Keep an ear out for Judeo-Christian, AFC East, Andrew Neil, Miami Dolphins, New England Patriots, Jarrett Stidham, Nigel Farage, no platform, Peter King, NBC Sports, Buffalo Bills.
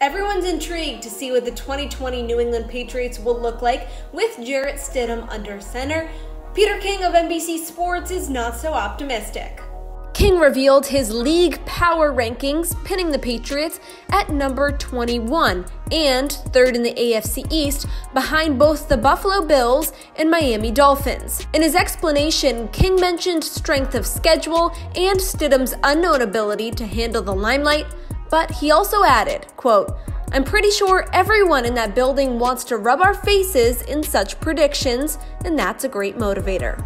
Everyone's intrigued to see what the 2020 New England Patriots will look like with Jarrett Stidham under center. Peter King of NBC Sports is not so optimistic. King revealed his league power rankings, pinning the Patriots at number 21 and third in the AFC East, behind both the Buffalo Bills and Miami Dolphins. In his explanation, King mentioned strength of schedule and Stidham's unknown ability to handle the limelight, but he also added, quote, "I'm pretty sure everyone in that building wants to rub our faces in such predictions, and that's a great motivator."